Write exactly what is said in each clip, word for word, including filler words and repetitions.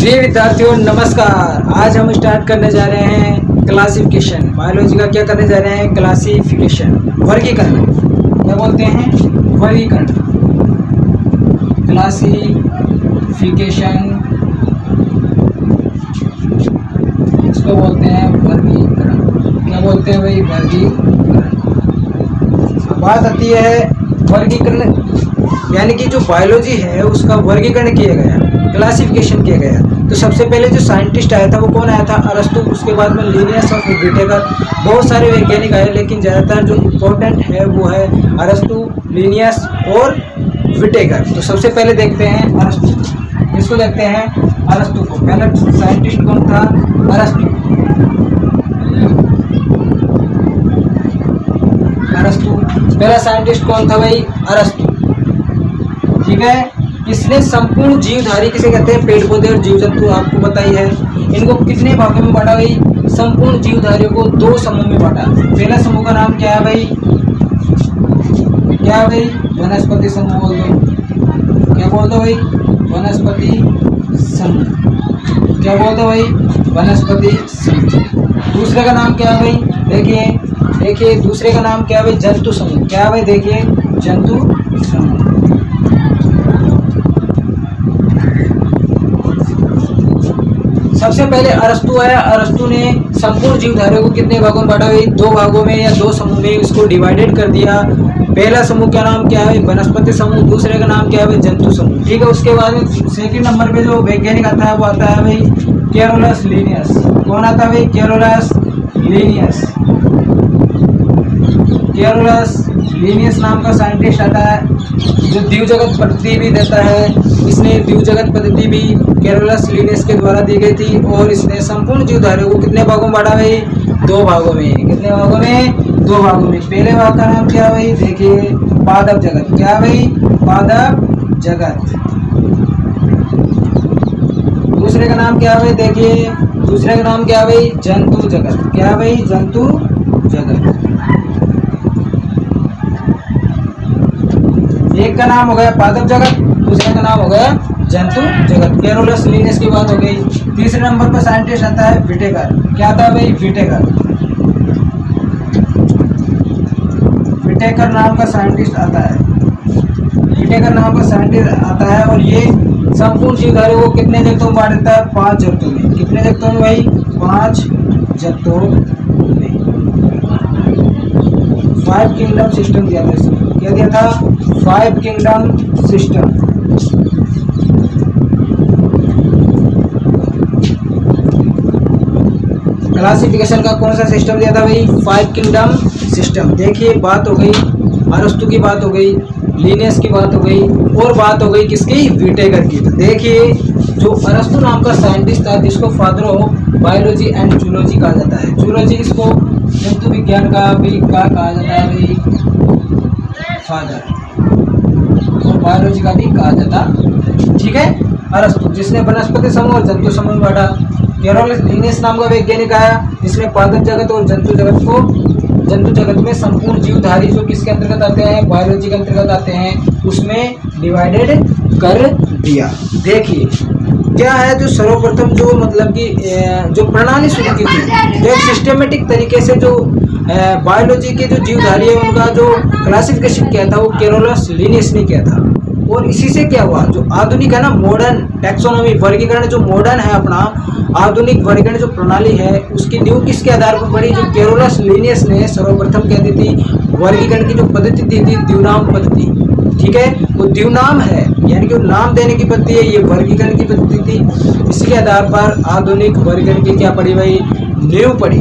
जी विद्यार्थियों नमस्कार। आज हम स्टार्ट करने जा रहे हैं क्लासिफिकेशन। बायोलॉजी का क्या करने जा रहे हैं? क्लासिफिकेशन, वर्गीकरण। क्या बोलते हैं? वर्गीकरण, क्लासिफिकेशन, इसको बोलते हैं वर्गीकरण। क्या बोलते हैं भाई? वर्गीकरण। बात आती है वर्गीकरण, यानी कि जो बायोलॉजी है उसका वर्गीकरण किया गया, क्लासिफिकेशन किया गया। तो सबसे पहले जो साइंटिस्ट आया था वो कौन आया था? अरस्तु। उसके बाद में लीनियस और व्हिटेकर, बहुत सारे वैज्ञानिक आए, लेकिन ज़्यादातर जो इम्पोर्टेंट है वो है अरस्तु, लीनियस और व्हिटेकर। तो सबसे पहले देखते हैं अरस्तु, इसको देखते हैं अरस्तु को। पहला साइंटिस्ट कौन था? अरस्तु। अरस्तु पहला साइंटिस्ट कौन था भाई? अरस्तु। ठीक है, इसने संपूर्ण जीवधारी किसे कहते हैं? पेड़ पौधे और जीव जंतु आपको बताई है। इनको कितने भागों में बांटा भाई? संपूर्ण जीवधारियों को दो समूह में बांटा। पहला समूह का नाम क्या है भाई? क्या है भाई? वनस्पति समूह बोल दो। क्या बोल दो भाई? वनस्पति समूह। क्या बोल दो भाई? वनस्पति समूह। दूसरे का नाम क्या है भाई? देखिए देखिए दूसरे का नाम क्या है भाई? जंतु समूह। क्या है भाई? देखिए जंतु समूह। सबसे पहले अरस्तु आया। अरस्तु ने संपूर्ण जीवधारियों को कितने भागों में बांटा हुई? दो भागों में या दो समूह में इसको डिवाइडेड कर दिया। पहला समूह का नाम क्या है? वनस्पति समूह। दूसरे का नाम क्या है? जंतु समूह। ठीक है, उसके बाद सेकंड नंबर पे जो वैज्ञानिक आता है वो आता है भाई कैरोलस लीनियस। कौन आता है भाई? Carolus Linnaeus. कैरोलस लीनियस नाम का साइंटिस्ट आता है जो द्वीव जगत पद्धति भी देता है। इसने द्वीव जगत पद्धति भी कैरोलस लीनियस के द्वारा दी गई थी, और इसने संपूर्ण जीवधारियों को कितने भागों में बांटा भाई? दो भागों में। कितने भागों में? दो भागों में। पहले भाग का नाम क्या भाई? देखिए पादप जगत। क्या भाई? पादप जगत। दूसरे का नाम क्या भाई? देखिए दूसरे का नाम क्या भाई? जंतु जगत। क्या भाई? जंतु जगत। एक का नाम हो गया पादप जगत, दूसरे का नाम हो गया जंतु जगत। कैरोलस लीनियस की बात हो गई। तीसरे नंबर पर साइंटिस्ट आता है व्हिटेकर। क्या आता है भाई? व्हिटेकर। व्हिटेकर नाम का साइंटिस्ट आता है। व्हिटेकर नाम का साइंटिस्ट आता है और ये संपूर्ण जीवधारियों को कितने जगतों में बांट देता है? पांच जगतों में। कितने जगतों में भाई? पांच जगतों में। फाइव किंगडम सिस्टम दिया था इसमें। क्या दिया था? Five kingdom system. क्लासिफिकेशन का कौन सा सिस्टम दिया था भाई? Five kingdom system. देखिए बात हो गई अरस्तु की, बात हो गई लीनियस की, बात हो गई और बात हो गई किसकी? व्हिटेकर की। देखिए जो अरस्तु नाम का साइंटिस्ट था, जिसको father of biology and zoology कहा जाता है। जूलॉजी इसको जंतु विज्ञान का भी क्या कहा जाता है भाई? फादर। और बायोलॉजी का भी कहा जाता। ठीक है, अरस्तु जिसने वनस्पति समूह और जंतु समूह में बांटा। कैरोलस लीनियस नाम का वैज्ञानिक आया, जिसने पादप जगत और जंतु जगत को, जंतु जगत में संपूर्ण जीवधारी जो किसके अंतर्गत आते हैं? बायोलॉजी के अंतर्गत आते हैं, उसमें डिवाइडेड कर दिया। देखिए क्या है, जो सर्वप्रथम जो मतलब कि जो प्रणाली शुरू की थी, जो सिस्टमेटिक तरीके से जो बायोलॉजी के जो जीवधारी है उनका जो क्लासिफिकेशन किया था वो कैरोलस लीनियस ने किया था। और इसी से क्या हुआ, जो आधुनिक है ना, मॉडर्न टैक्सोनॉमी, वर्गीकरण जो मॉडर्न है अपना, आधुनिक वर्गीकरण जो प्रणाली है उसकी नींव किसके आधार पर पड़ी? जो कैरोलस लीनियस ने सर्वप्रथम कह दी थी, वर्गीकरण की जो पद्धति दी थी, द्विनाम पद्धति। ठीक है, वो द्विनाम है, यानी कि वो नाम देने की पद्धति है, ये वर्गीकरण की पद्धति थी। इसके आधार पर आधुनिक वर्गीकरण की क्या पड़ी भाई? नींव पड़ी।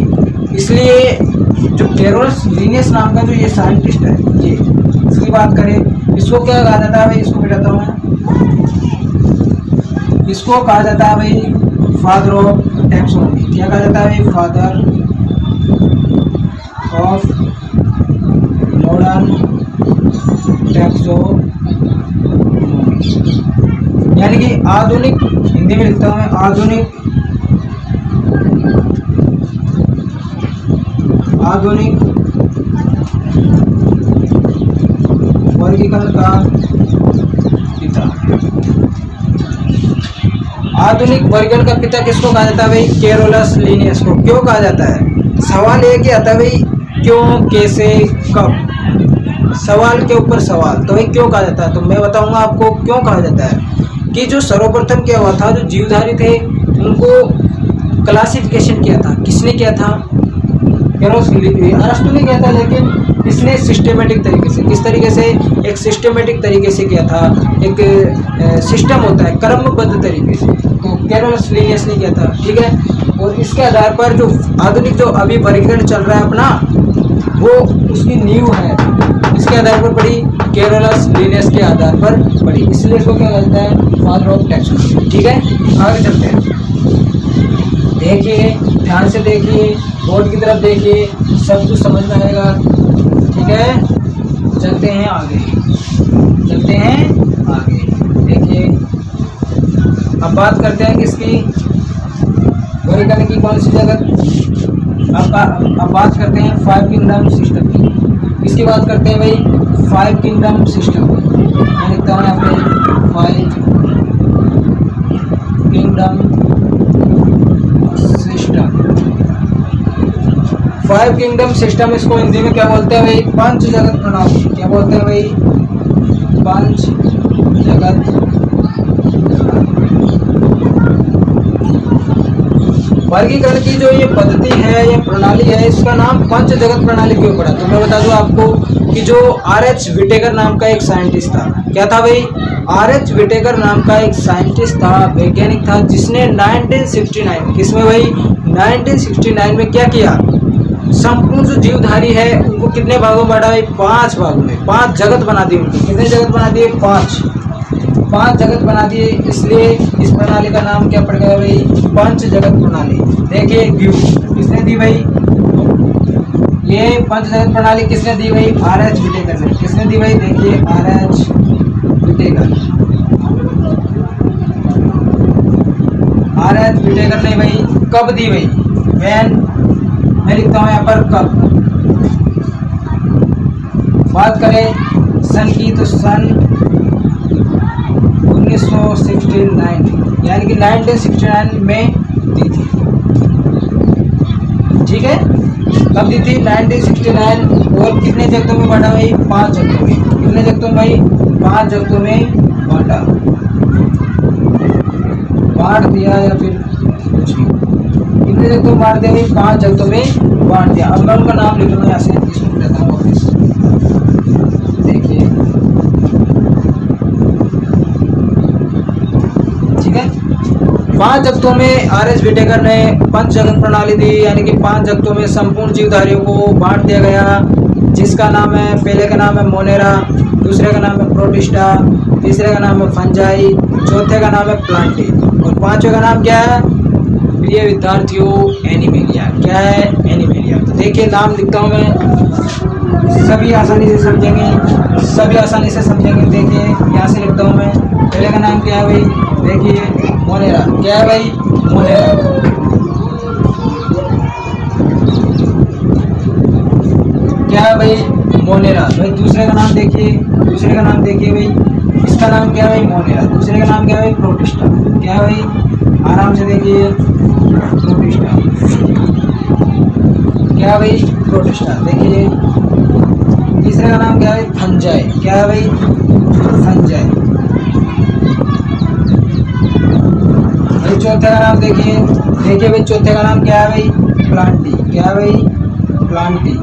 इसलिए जो कैरोलस लीनियस नाम का जो ये साइंटिस्ट है, ये इसकी बात करें, इसको क्या कहा जाता है भाई? इसको बताता हूँ मैं, इसको कहा जाता है भाई फादर ऑफ टैक्सोनॉमी। क्या कहा जाता है भाई? फादर ऑफ मॉडर्न टैक्सोनॉमी, यानी कि आधुनिक, हिंदी में लिखता हूँ मैं, आधुनिक आधुनिक वर्गीकरण का पिता, आधुनिक वर्गीकरण का पिता किसको कहा जाता है भाई? कैरोलस लीनियस को। क्यों कहा जाता है? सवाल एक ही आता है भाई, क्यों, कैसे, कब, सवाल के ऊपर सवाल। तो भाई क्यों कहा जाता है, तो मैं बताऊंगा आपको क्यों कहा जाता है कि जो सर्वप्रथम क्या हुआ था, जो जीवधारी थे उनको क्लासिफिकेशन किया था। किसने किया था? अरिस्टो ने किया था, लेकिन इसने सिस्टमेटिक तरीके से, किस तरीके से, एक सिस्टमेटिक तरीके से किया था, एक सिस्टम होता है क्रमबद्ध तरीके से, तो कैरोलस लीनियस ने किया था। ठीक है, और इसके आधार पर जो आधुनिक जो अभी वर्गीकरण चल रहा है अपना, वो उसकी नींव है, इसके आधार पर पड़ी, कैरोलस लीनियस के आधार पर पड़ी, इसलिए इसको क्या कहता है? Father of taxonomy. ठीक है, आगे चलते हैं, देखिए ध्यान से, देखिए बोर्ड की तरफ, देखिए सब कुछ समझ में आएगा। ठीक है, चलते हैं आगे, चलते हैं आगे। देखिए अब बात करते हैं किसकी, वर्गीकरण की कौन सी जगत। अब अब बात करते हैं फाइव किंगडम सिस्टम की। इसकी बात करते हैं भाई फाइव किंगडम सिस्टम की। मैं लिखता हूँ यहाँ पे five kingdom system. Five kingdom system इसको हिंदी में क्या बोलते हैं भाई? पंच जगत प्रणाली। क्या बोलते हैं भाई? पंच जगत प्रणाली। वर्गीकरण की जो ये पद्धति है, ये प्रणाली है, इसका नाम पंच जगत प्रणाली क्यों पड़ा? तो मैं बता दूं आपको कि जो आर एच विटेकर नाम का एक साइंटिस्ट था, क्या था भाई? आर एच विटेकर नाम का एक साइंटिस्ट था, वैज्ञानिक था, जिसने नाइनटीन सिक्सटी नाइन, किसमें भाई? नाइनटीन सिक्सटी नाइन में क्या किया? संपूर्ण जो जीवधारी है उनको कितने भागों में बांटा है? पांच भागों में, पांच जगत बना दिए उनको। कितने जगत बना दिए? पांच, पांच जगत बना दिए, इसलिए इस प्रणाली का नाम क्या पड़ गया भाई? पंच जगत प्रणाली। देखिए ड्यू किसने दी भाई? ये पंच जगत प्रणाली किसने दी भाई? आर एच विटेकर ने। किसने दी भाई? देखिए R H Whittaker. R H Whittaker ने भाई कब दी भाई? वैन, मैं लिखता हूँ यहाँ पर कब। बात करें सन की तो सन उन्नीस सौ उनहत्तर, यानी कि नाइनटीन सिक्सटी नाइन में दी थी। ठीक है, कब दी थी? Nineteen sixty nine. और कितने जगतों में बांटा भाई? पांच जगतों में। कितने जगतों में भाई? पांच जगतों में बांटा, बांट दिया या फिर कुछ भी। कितने जगतों में बांट दिया भाई? पांच जगतों में बांट दिया। अब मैं उनका नाम लिख लूँगा यहाँ से, इसमें लेता हूँ वापस। देखिए ठीक है, पांच जगतों में आर एच विटेकर ने पंच जगत प्रणाली दी, यानी कि पांच जगतों में संपूर्ण जीवधारियों को बांट दिया गया, जिसका नाम है, पहले का नाम है मोनेरा, दूसरे का नाम है प्रोटिस्टा, तीसरे का नाम है फंजाई, चौथे का नाम है प्लांटे, और पांचवे का नाम क्या है प्रिय विद्यार्थियों? एनिमेलिया। क्या है? एनिमेलिया। तो देखिए नाम लिखता हूँ मैं, सभी आसानी से समझेंगे, सभी आसानी से समझेंगे। देखिए यहाँ से लिखता हूँ मैं, पहले का नाम क्या है भाई? देखिए मोनेरा। क्या है भाई? मोनेरा। क्या है भाई? मोनेरा। भाई दूसरे का नाम देखिए, दूसरे का नाम देखिए भाई, इसका नाम क्या है भाई? मोनेरा। दूसरे का नाम क्या है भाई? प्रोटिस्टा। क्या है भाई? आराम से देखिए प्रोटिस्टा। क्या है भाई? प्रोटिस्टा। देखिए तीसरे का नाम क्या है? फंजाई। क्या है भाई? फंजाई। भाई चौथे का नाम देखिए, देखिए भाई चौथे का नाम क्या है भाई? प्लांटी। क्या है भाई? प्लांटी।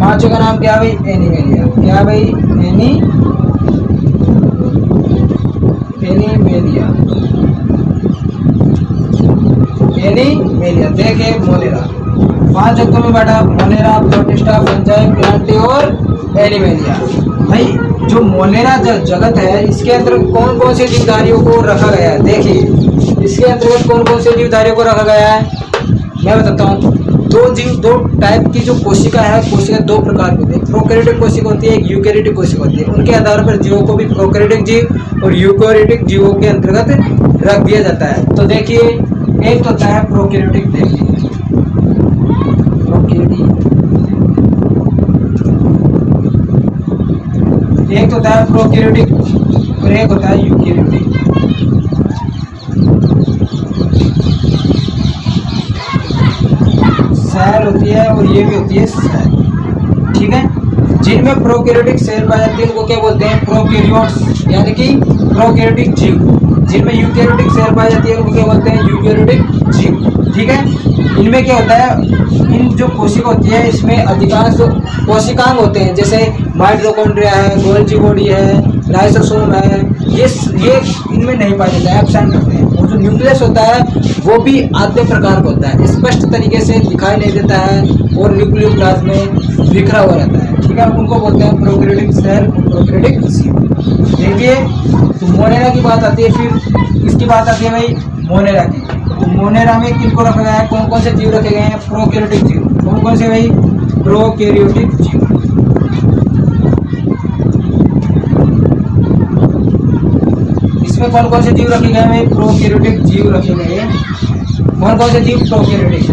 पांचों का नाम क्या भाई? एनिमेलिया। क्या भाई? एनी एनीमेलिया, एनीमेलिया। देखे मोनेरा, पांच जगतों में बांटा, मोनेरा, प्रोटिस्टा, फंजाई, प्लांटी और एनीमेलिया। भाई जो मोनेरा जगत है, इसके अंदर कौन कौन से जीवधारियों को रखा गया है? देखिए इसके अंतर्गत कौन कौन से जीवधारियों को रखा गया है, मैं बताता हूँ। दो जीव, दो टाइप की जो कोशिका है, कोशिका दो प्रकार की होती है, प्रोकैरियोटिक कोशिका होती है, एक यूकैरियोटिक कोशिका होती है। उनके आधार पर जीवों को भी प्रोकैरियोटिक जीव और यूकैरियोटिक जीवों के अंतर्गत रख दिया जाता है। तो देखिए एक होता है प्रोकैरियोटिक, देखिए प्रोकैरियोटिक, एक होता है प्रोकैरियोटिक और एक होता है यूकैरियोटिक। ये भी होती है सेल। ठीक है, जिनमें प्रोकैरियोटिक सेल पाई जाती है उनको क्या बोलते हैं, प्रोकैरियोट्स, यानी कि प्रोकैरियोटिक जीव। जिनमें यूकैरियोटिक सेल पाई जाती है उनको क्या बोलते हैं, यूकैरियोटिक जीव। ठीक है, इनमें क्या होता है, इन जो कोशिका होती है इसमें अधिकांश कोशिकांग होते हैं, जैसे माइटोकॉन्ड्रिया है, गोल्जी बॉडी है, लाइसोसोम है, ये ये इनमें नहीं पाए जाता है, एब्सेंट होते हैं। और जो न्यूक्लियस होता है वो भी आधे प्रकार का होता है, स्पष्ट तरीके से दिखाई नहीं देता है और न्यूक्लियोप्लाज्म में बिखरा हुआ रहता है। ठीक है, उनको बोलते हैं प्रोकैरियोटिक सेल, प्रोकैरियोटिक जीव। देखिए, तो मोनेरा की बात आती है, फिर इसकी बात आती है भाई मोनेरा की। तो मोनेरा में किनको रखा गया है, कौन कौन से जीव रखे गए हैं, प्रोकैरियोटिक जीव। कौन कौन से भाई, प्रोकैरियोटिक जीव। इसमें कौन कौन से जीव रखे गए हैं भाई, प्रोकैरियोटिक जीव रखे गए हैं। कौन कौन से जीव, प्रोकैरियोटिक।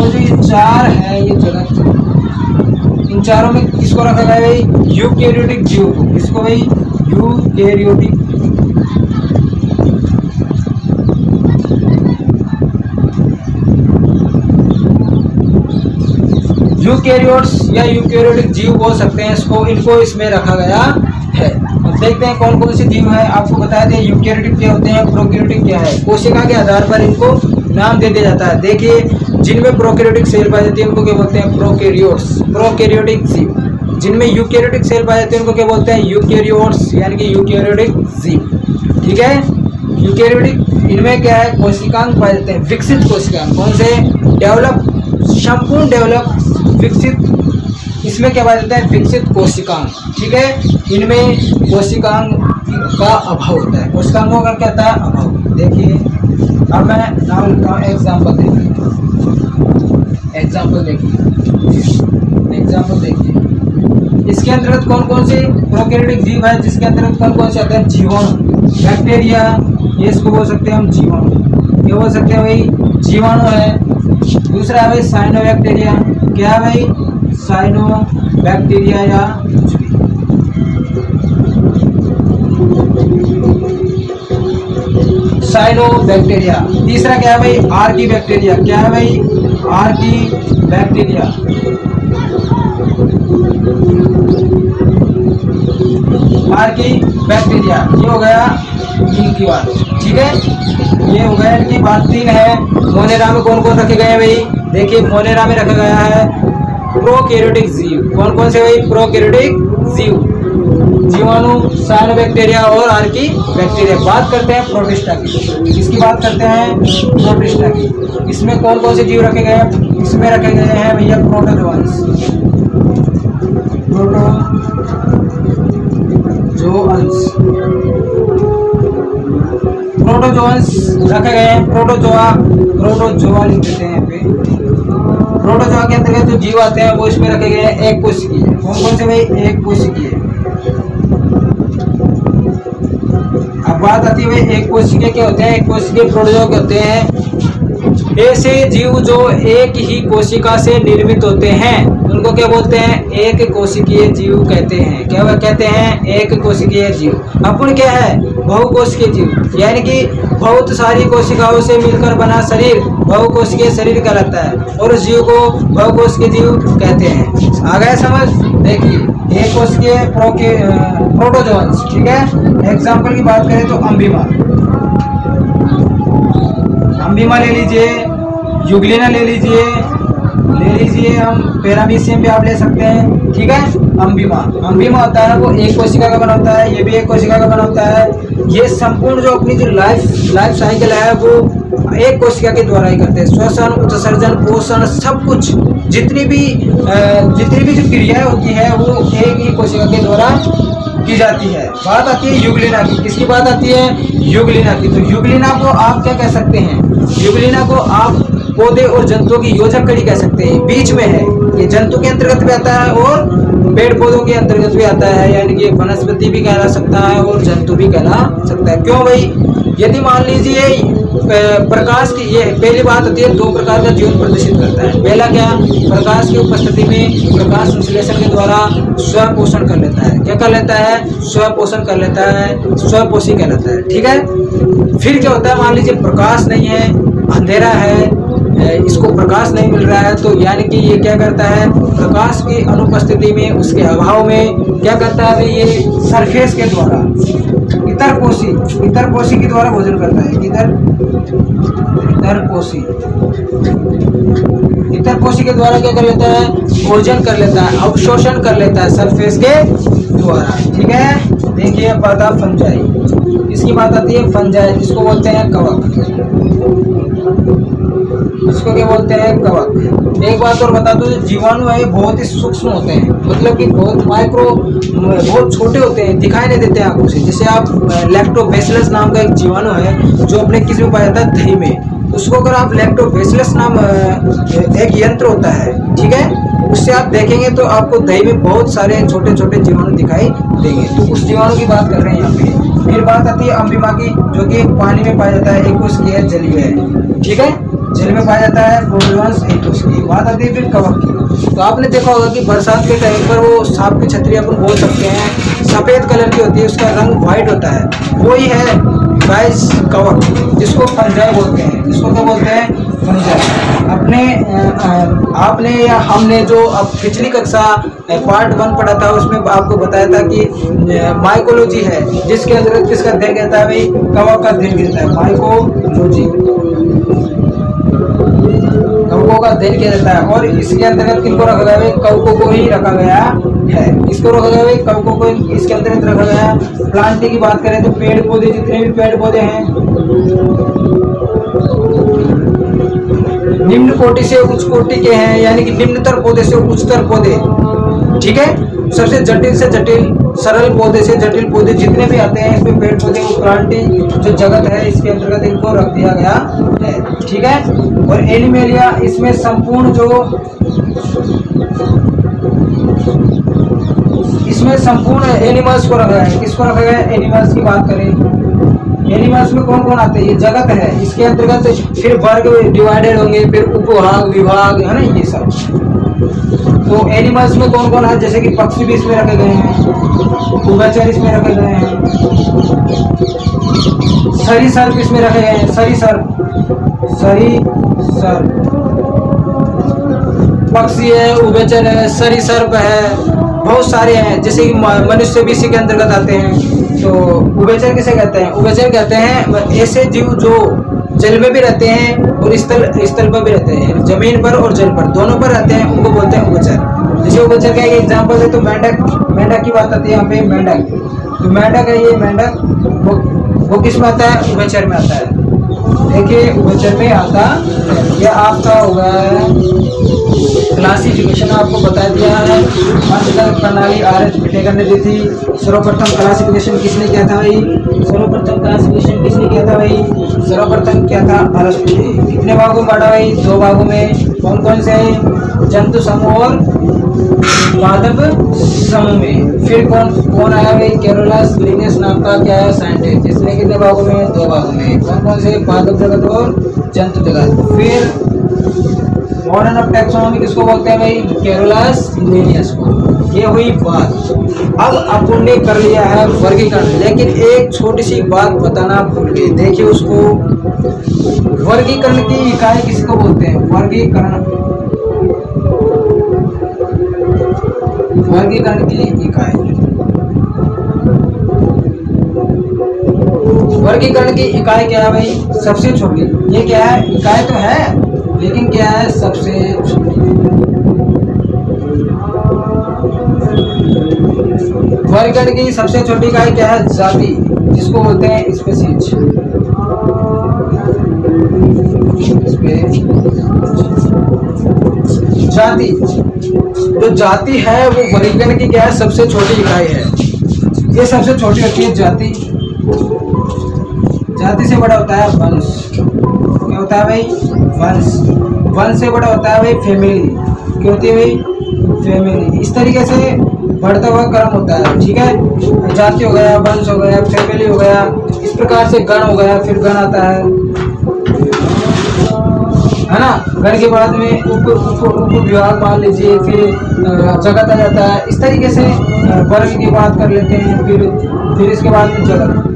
और जो ये चार है, ये जगत, इन चारों में किसको रखा गया है भाई, यूकैरियोटिक जीव को। किसको भाई, यूकैरियोटिक। यूकैरियोट्स या यूकैरियोटिक जीव बोल सकते हैं इसको, इनको इसमें रखा गया है। अब देखते हैं कौन कौन से जीव है। आपको बता दें यूकैरियोटिक क्या होते हैं, प्रोकैरियोटिक क्या है। कोशिका के आधार पर इनको नाम दे दिया जाता है। देखिए, जिनमें प्रोकैरियोटिक सेल पाई जाती है उनको क्या बोलते हैं, प्रोकैरियोट्स, प्रोकैरियोटिक जीव। जिनमें यूकैरियोटिक सेल पाई जाती है उनको क्या बोलते हैं, यूकैरियोट्स, यानी कि यूकैरियोटिक जीव। ठीक है, यूकैरियोटिक, इनमें क्या है, कोशिकांग पाए जाते हैं, विकसित कोशिकांग। कौन से, डेवलप, संपूर्ण डेवलप विकसित, इसमें क्या बात होता है, विकसित कोशिकांग। ठीक है, इनमें कोशिकांग का अभाव होता है, कोशिकांगों का क्या होता है, अभाव। देखिए, अब मैं नाम लिखता हूँ, एग्जाम्पल देखिए, एग्जाम्पल देखिए, एग्जाम्पल देखिए। इसके अंतर्गत कौन कौन से प्रोकैरियोटिक जीव है, जिसके अंतर्गत कौन कौन से आते हैं, जीवाणु, बैक्टीरिया, ये इसको बोल सकते हैं हम जीवाणु, ये बोल सकते हैं भाई जीवाणु है। दूसरा है भाई साइनोबैक्टीरिया, क्या भाई, साइनोबैक्टीरिया या कुछ भी। साइनोबैक्टीरिया। तीसरा क्या है भाई, आर्कीबैक्टीरिया, क्या है भाई, आर्कीबैक्टीरिया। आर्कीबैक्टीरिया, ये हो गया इनकी बात। ठीक है, ये हो गया इनकी बात। तीन है मोनेरा में, कौन कौन रखे गए हैं भाई, देखिए मोनेरा में रखा गया है प्रोकैरियोटिक जीव। कौन कौन से भाई, प्रोकैरियोटिक जीव, जीवाणु, साइनोबैक्टीरिया और आर्कीबैक्टीरिया। बात करते हैं प्रोटिस्टा की। किसकी बात करते हैं, प्रोटिस्टा की। इसमें कौन कौन से जीव रखे गए हैं, इसमें रखे गए हैं भैया प्रोटोजोअंस, प्रोटोजोअंस, प्रोटोजोअंस रखे गए हैं, प्रोटोजोआ, प्रोटोजोआ लिख देते हैं यहाँ पे। प्रोटोजोआ के अंतर्गत जो जीव आते हैं वो इसमें रखे गए हैं एक कोशिकीय। कौन कौन से भाई, एक कोशिकीय। अब बात आती है भाई एक कोशिकीय क्या होते हैं, एक कोशिकीय प्रोटोजोआ के होते हैं ऐसे जीव जो एक ही कोशिका से निर्मित होते हैं, उनको क्या बोलते हैं, एक कोशिकीय जीव कहते हैं। क्या कहते हैं, एक कोशिकीय जीव। अपन क्या है, बहुकोशिकीय जीव, यानी कि बहुत सारी कोशिकाओं से मिलकर बना शरीर बहुकोशिकीय शरीर कहलाता है, और उस जीव को बहुकोशिकीय जीव कहते हैं। आ गया समझ। देखिए, एक कोशिकीय प्रोटोजोअंस। ठीक है, एग्जाम्पल की बात करें तो अम्बिमा, अम्बिमा ले लीजिए, युगलेना ले लीजिए, ले लीजिए हम पैरामीसियम भी आप ले सकते हैं। ठीक है, अम्बिमा, अम्बिमा होता है वो एक कोशिका का बना होता है, ये भी एक कोशिका का बना होता है। ये संपूर्ण जो अपनी जो लाइफ लाइफ साइकिल है वो एक कोशिका के द्वारा ही करते हैं। श्वसन, उत्सर्जन, पोषण, सब कुछ जितनी भी जितनी भी जो क्रियाएं होती है वो एक ही कोशिका के द्वारा की जाती है। बात आती है युगलेना की। किसकी बात आती है, युगलेना की। तो युगलेना को आप क्या कह सकते हैं, युगलेना को आप पौधे और जंतुओं की योजक कड़ी कह सकते हैं। बीच में है, ये जंतु के अंतर्गत भी आता है और पेड़ पौधों के अंतर्गत भी आता है, यानी कि वनस्पति भी कहला सकता है और जंतु भी कहला सकता है। क्यों भाई, यदि मान लीजिए प्रकाश की, ये पहली बात होती है दो प्रकार का जीवन प्रदर्शित करता है। पहला क्या, प्रकाश की उपस्थिति में प्रकाश संश्लेषण के द्वारा स्वपोषण कर लेता है। क्या कर लेता है, स्वपोषण कर लेता है, स्वपोषी कहलाता है। ठीक है, फिर क्या होता है, मान लीजिए प्रकाश नहीं है, अंधेरा है, इसको प्रकाश नहीं मिल रहा है, तो यानी कि ये क्या करता है, प्रकाश की अनुपस्थिति में, उसके अभाव में क्या करता है, ये सरफेस के द्वारा इतरकोशी इतरकोशी के द्वारा भोजन करता है। इधर इतरकोशी इतरकोशी के द्वारा क्या कर लेता है, भोजन कर लेता है, अवशोषण कर लेता है सरफेस के द्वारा। ठीक है, देखिए पर्दा फंजाई, इसकी बात आती है फंजाई, जिसको बोलते हैं कवक, इसको क्या बोलते हैं कवक। एक बात और बता दूं, जीवाणु है बहुत ही सूक्ष्म होते हैं, मतलब कि बहुत माइक्रो बहुत छोटे होते हैं, दिखाई नहीं देते हैं आपको से। जैसे आप लैक्टोबैसिलस नाम का एक जीवाणु है जो अपने किस में पाया जाता है, दही में। उसको अगर आप लैक्टोबैसिलस नाम एक यंत्र होता है, ठीक है, उससे आप देखेंगे तो आपको दही में बहुत सारे छोटे छोटे जीवाणु दिखाई देंगे। तो उस जीवाणु की बात कर रहे हैं यहाँ पे। फिर बात आती है अमीबा की, जो कि पानी में पाया जाता है, एक उसकी है जलीय है, ठीक है, जल में पाया जाता है प्रोटोजोआ एक उसकी। बात आती है फिर कवक की, तो आपने देखा होगा कि बरसात के टाइम पर वो सांप की छतरी अपन बोल सकते हैं, सफ़ेद कलर की होती है, उसका रंग वाइट होता है, वही है गाइस कवक, जिसको फंजाई बोलते हैं। जिसको क्या बोलते हैं, फंजाई। अपने आपने या हमने जो अब पिछली कक्षा पार्ट वन पढ़ा था, उसमें आपको बताया था कि माइकोलॉजी है, जिसके अंदर किसका दिल गिरता है, भाई कवक का दिल गिरता है, माइकोलॉजी का दिल किया जाता है। और इसके अंतर्गत किनको रखा गया है, कवकों को ही रखा गया है। इसको रखा गया है कवकों को, इसके अंतर्गत रखा गया है। प्लांटे की बात करें तो पेड़ पौधे, जितने भी पेड़ पौधे हैं निम्न कोटि से उच्च कोटि के हैं, यानी कि निम्नतर पौधे से उच्चतर पौधे, ठीक है, सबसे जटिल से जटिल, सरल पौधे से जटिल पौधे जितने भी आते हैं, इसमें पेड़ पौधे को प्लांटे जो जगत है, इसके अंतर्गत इनको रख दिया गया है, ठीक है। और एनिमेलिया, इसमें संपूर्ण जो इसमें संपूर्ण एनिमल्स को रखा है। किसको रखा गया है, एनिमल्स की बात करें, एनिमल्स में कौन कौन आते हैं, ये जगत है, इसके अंतर्गत फिर वर्ग डिवाइडेड होंगे, फिर उपभाग विभाग, है ना, ये सब। तो एनिमल्स में कौन कौन है, जैसे कि पक्षी भी इसमें रखे गए हैं, उभयचर इसमें रखे गए हैं, सरीसर्प इसमें रखे गए हैं, सरीसर्प सरीसर्प पक्षी है, उभयचर है, सरीसर्प है, बहुत सारे हैं। जैसे कि मनुष्य भी इसी के अंतर्गत आते हैं। तो उभयचर किसे कहते हैं, उभयचर कहते हैं ऐसे जीव जो जल में भी रहते हैं और स्थल स्थल पर भी रहते हैं, जमीन पर और जल पर दोनों पर रहते हैं, उनको बोलते हैं उभयचर। जैसे उभयचर का एक एग्जांपल है तो मेंढक, मेंढक की बात आती है यहाँ पे, मेंढक तो मेंढक है ये, मेंढक वो वो किस में आता है, उभयचर में आता है। देखिए उभयचर में आता है। यह आपका होगा क्लासिफिकेशन, आपको बता दिया है। पंचजात प्रणाली आर एच व्हिटेकर ने दी थी। सर्वप्रथम क्लासिफिकेशन किसने किया था भाई, सर्वप्रथम क्लासिफिकेशन किसने किया था भाई, सर्वप्रथम क्या था, आरएच ने। कितने भागों में बांटा भाई, दो भागों में। कौन कौन से हैं, जंतु समूह और मानव समूह में। फिर कौन कौन आया भाई, कैरोलस लिनियस नाम का क्या है साइंटिस्ट, जिसने कितने भागों में, दो भागों में। कौन कौन से, मानव जगत और जंतु जगत। फिर मॉडर्न ऑफ टैक्सोनॉमी किसको बोलते हैं भाई, कैरोलस लिनियस को। ये हुई बात। अब आपने कर लिया है वर्गीकरण, लेकिन एक छोटी सी बात बताना भूल गए। देखिए उसको, वर्गीकरण की इकाई किसको बोलते हैं, वर्गीकरण वर्गीकरण की इकाई वर्गीकरण की इकाई क्या है भाई, सबसे छोटी। ये क्या है, इकाई तो है लेकिन क्या है, सबसे वर्गीकरण की सबसे छोटी इकाई क्या है, जाति, जिसको बोलते हैं स्पीशीज। जाति, जो जाति है वो वर्गीकरण की क्या है, सबसे छोटी इकाई है। ये सबसे छोटी होती है जाति। जाति से बड़ा होता है वंश, क्या होता है भाई, वंश। वंश से बड़ा होता है भाई फैमिली, क्या होती है भाई, फैमिली। इस तरीके से बढ़ता हुआ क्रम होता है, ठीक है। जाति हो गया, वंश हो गया, फैमिली हो गया, इस प्रकार से गण हो गया, फिर गण आता है है ना। गण के बाद में उप उप उप विभाग मान लीजिए, फिर जगत आ जाता है। इस तरीके से वर्ग की बात कर लेते हैं, फिर फिर इसके बाद जगत।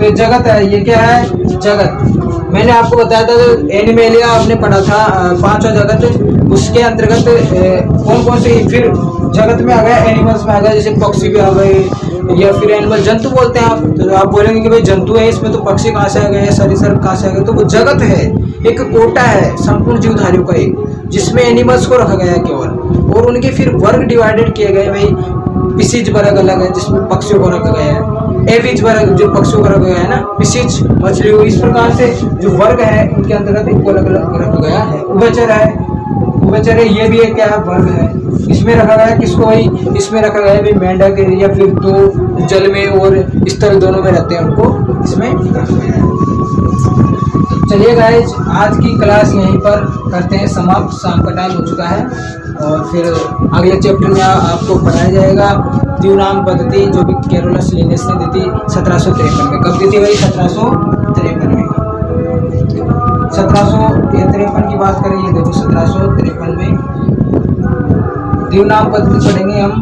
तो जगत है, ये क्या है? जगत। मैंने आपको बताया था जो एनिमेलिया आपने पढ़ा था पांचवा जगत, उसके अंतर्गत कौन कौन से फिर जगत में आ गया, एनिमल्स में आ गया, जैसे पक्षी भी आ गए या फिर एनिमल जंतु बोलते हैं आप, तो आप बोलेंगे कि भाई जंतु है इसमें, तो पक्षी कहाँ से आ गए, सरीसृप कहाँ से आ गए, तो वो जगत है, एक कोटा है संपूर्ण जीवधारियों का एक, जिसमें एनिमल्स को रखा गया है केवल, और उनके फिर वर्ग डिवाइडेड किए गए, भाई पिसीज वर्ग अलग है जिसमें पक्षियों को रखा गया है, एविज वर्ग जो पक्षियों का रखा गया है ना, पिसिज मछलियों, इस प्रकार से जो वर्ग है उनके अंतर्गत इनको अलग अलग रखा गया है। उभयचर है, उभयचर है ये भी एक क्या है, वर्ग है, इसमें रखा गया है किसको भाई, इसमें रखा गया है भाई मेंढक या फिर दो जल में और स्थल दोनों में रहते हैं उनको इसमें रखा गया है। चलिए गाइस आज की क्लास यहीं पर करते हैं समाप्त, शाम का टाइम हो चुका है और फिर अगले चैप्टर में आपको पढ़ाया जाएगा द्विनाम पद्धति, जो भी कैरोलस लिनियस ने दी थी सत्रह सौ तिरपन में। कब दी थी भाई? सत्रह सौ तिरपन में। सत्रह सौ तिरपन की बात करें, ये देखो सत्रह सौ तिरपन में द्विनाम पद्धति पढ़ेंगे हम,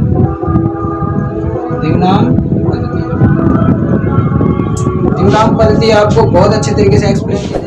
द्विनाम पद्धति। द्विनाम पद्धति आपको बहुत अच्छे तरीके से एक्सप्लेन